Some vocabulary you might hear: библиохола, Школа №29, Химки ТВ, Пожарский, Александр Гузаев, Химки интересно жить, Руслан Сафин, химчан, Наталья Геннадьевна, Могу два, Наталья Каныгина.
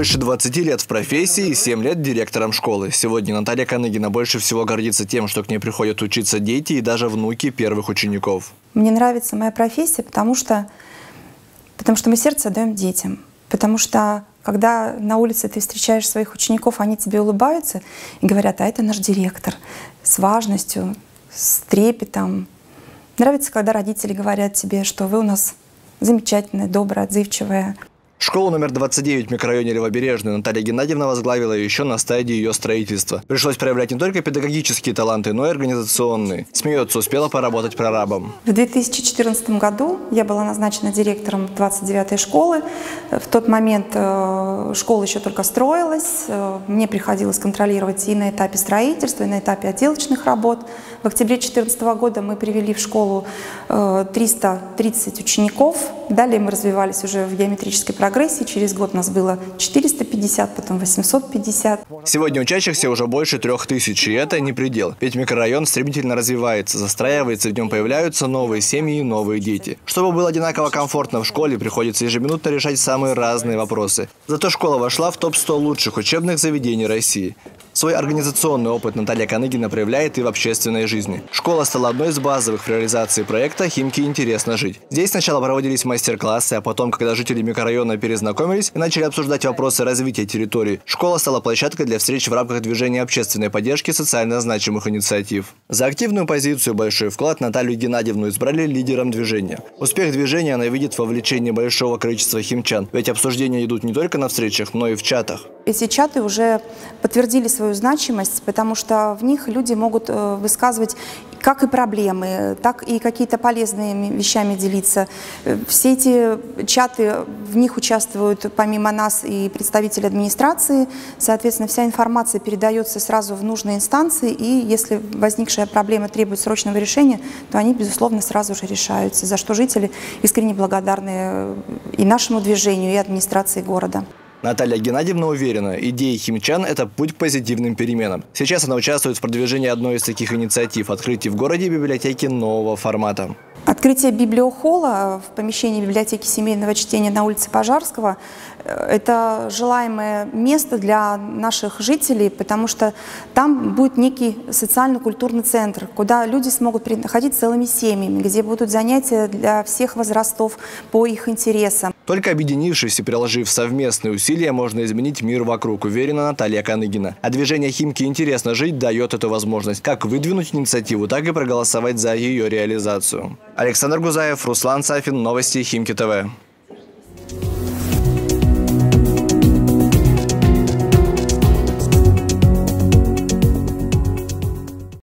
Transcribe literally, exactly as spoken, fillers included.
Больше двадцати лет в профессии и семь лет директором школы. Сегодня Наталья Каныгина больше всего гордится тем, что к ней приходят учиться дети и даже внуки первых учеников. Мне нравится моя профессия, потому что, потому что мы сердце отдаем детям. Потому что, когда на улице ты встречаешь своих учеников, они тебе улыбаются и говорят: а это наш директор, с важностью, с трепетом. Нравится, когда родители говорят тебе, что вы у нас замечательная, добрая, отзывчивая. Школу номер двадцать девять в микрорайоне Левобережный Наталья Геннадьевна возглавила еще на стадии ее строительства. Пришлось проявлять не только педагогические таланты, но и организационные. Смеется, успела поработать прорабом. В две тысячи четырнадцатом году я была назначена директором двадцать девятой школы. В тот момент школа еще только строилась. Мне приходилось контролировать и на этапе строительства, и на этапе отделочных работ. В октябре две тысячи четырнадцатого года мы привели в школу триста тридцать учеников. Далее мы развивались уже в геометрической программе. Через год нас было четыреста пятьдесят, потом восемьсот пятьдесят. Сегодня учащихся уже больше трех тысяч, и это не предел. Ведь микрорайон стремительно развивается, застраивается, в нем появляются новые семьи и новые дети. Чтобы было одинаково комфортно в школе, приходится ежеминутно решать самые разные вопросы. Зато школа вошла в топ сто лучших учебных заведений России. Свой организационный опыт Наталья Каныгина проявляет и в общественной жизни. Школа стала одной из базовых в реализации проекта «Химки интересно жить». Здесь сначала проводились мастер-классы, а потом, когда жители микрорайона перезнакомились и начали обсуждать вопросы развития территории, школа стала площадкой для встреч в рамках движения общественной поддержки социально значимых инициатив. За активную позицию большой вклад Наталью Геннадьевну избрали лидером движения. Успех движения она видит в вовлечении большого количества химчан, ведь обсуждения идут не только на встречах, но и в чатах. Эти чаты уже подтвердили свою значимость, потому что в них люди могут высказывать как и проблемы, так и какие-то полезные вещами делиться. Все эти чаты, в них участвуют помимо нас и представители администрации. Соответственно, вся информация передается сразу в нужные инстанции, и если возникшая проблема требует срочного решения, то они, безусловно, сразу же решаются, за что жители искренне благодарны и нашему движению, и администрации города. Наталья Геннадьевна уверена, идеи химчан – это путь к позитивным переменам. Сейчас она участвует в продвижении одной из таких инициатив – открытие в городе библиотеки нового формата. Открытие библиохола в помещении библиотеки семейного чтения на улице Пожарского – это желаемое место для наших жителей, потому что там будет некий социально-культурный центр, куда люди смогут приходить целыми семьями, где будут занятия для всех возрастов по их интересам. Только объединившись и приложив совместные усилия, можно изменить мир вокруг, уверена Наталья Каныгина. А движение «Химки интересно жить» дает эту возможность как выдвинуть инициативу, так и проголосовать за ее реализацию. Александр Гузаев, Руслан Сафин, новости Химки ТВ.